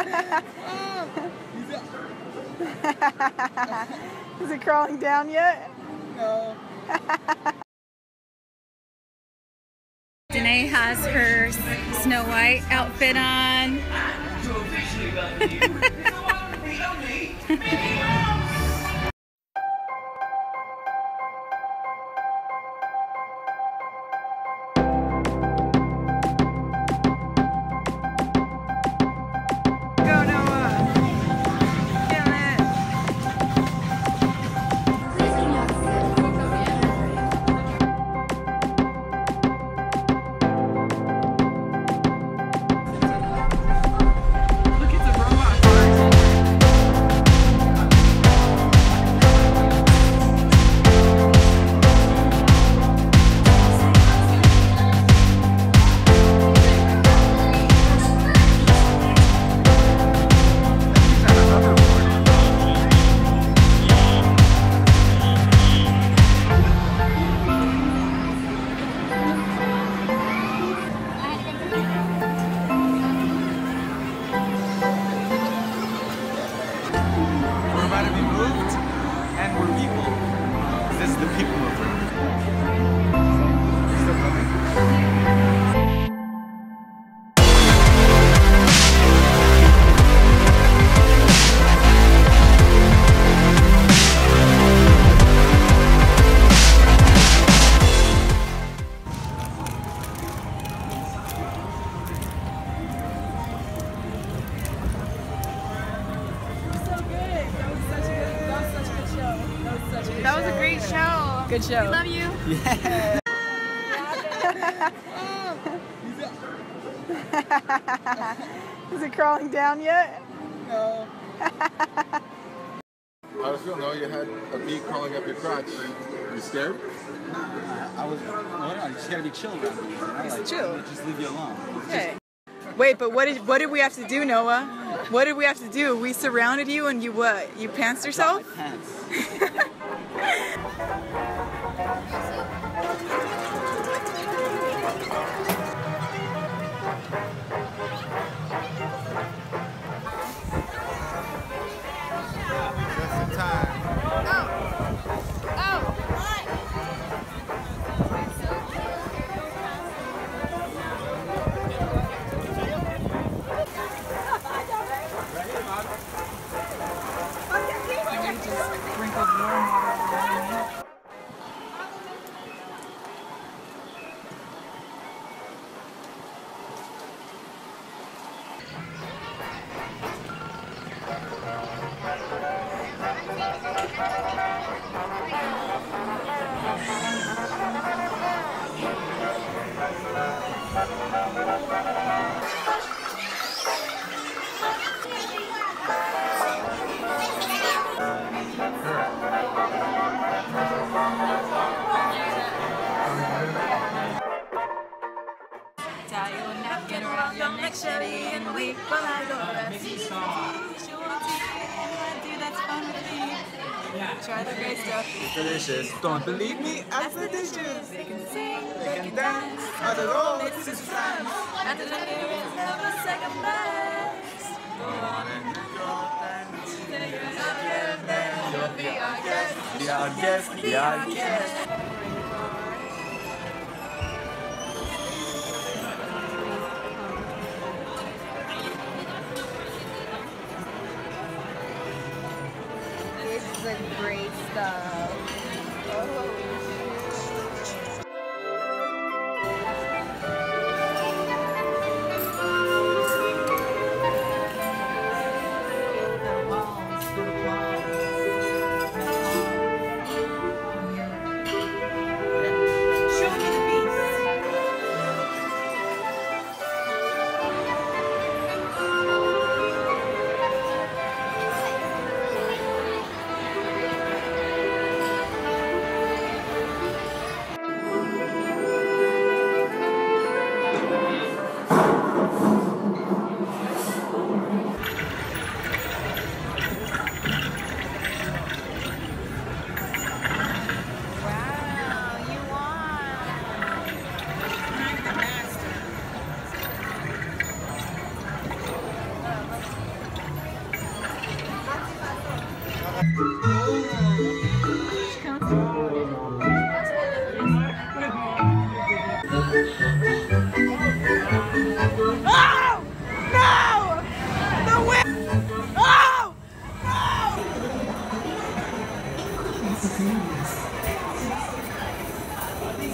Is it crawling down yet? No. Danae has her Snow White outfit on. Go, Noah. Good show. We love you. Yeah. Is it crawling down yet? No. How does it feel? No, you had a bee crawling up your crotch. You scared? I was. Well, you just gotta be chill around me. Chill. Just leave you alone. Okay. Wait, but what did we have to do, Noah? What did we have to do? We surrounded you, and you what? You pantsed yourself? I pants. Try the great stuff. It's delicious. Don't believe me? Ask the dishes. They can sing, they can dance. On the road, it's just fun. And the dinner is never second best. Go on and go dance. Take another dance. You'll be our guest. Be our guest. Be our guest. Great stuff.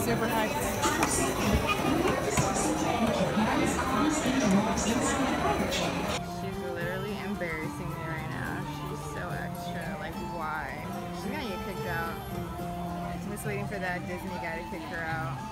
Super hyped. She's literally embarrassing me right now. She's so extra. Like, why? She's gonna get kicked out. I'm just waiting for that Disney guy to kick her out.